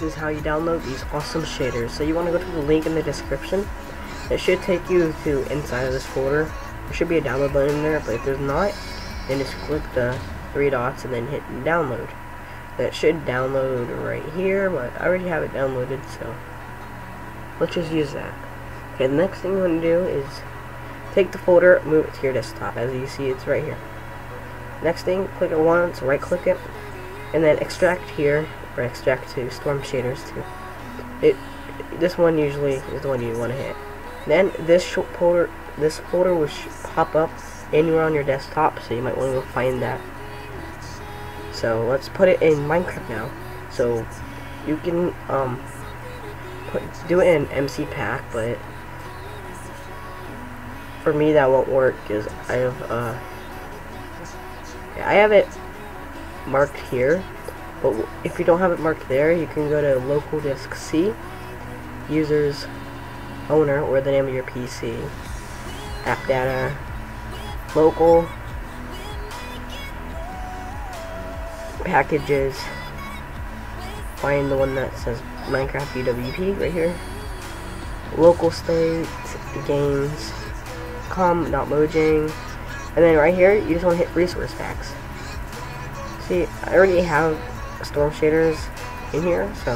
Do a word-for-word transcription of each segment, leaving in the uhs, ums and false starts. this is how you download these awesome shaders. So you want to go to the link in the description. It should take you to inside of this folder. There should be a download button in there, but if there's not, then just click the three dots and then hit download. That should download right here, but I already have it downloaded, so let's just use that. Okay, the next thing you want to do is take the folder, move it to your desktop. As you see, it's right here. Next thing, click it once, right click it, and then extract here, or extract to storm shaders too. It, this one usually is the one you want to hit. Then this short folder, this folder will sh pop up anywhere on your desktop, so you might want to go find that. So let's put it in Minecraft now. So you can um put, do it in M C pack, but for me that won't work because I have uh I have it marked here. But if you don't have it marked there, you can go to local disk C, users, owner, or the name of your P C, app data, local, packages, find the one that says Minecraft U W P right here, local state, games, com dot mojang, and then right here you just want to hit resource packs. See, I already have storm shaders in here, so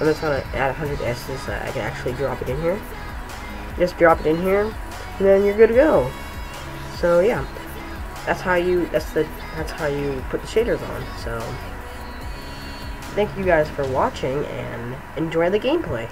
I'm just going to add one hundred S's so I can actually drop it in here. Just drop it in here, and then you're good to go. So yeah, that's how you that's the that's how you put the shaders on. So thank you guys for watching and enjoy the gameplay.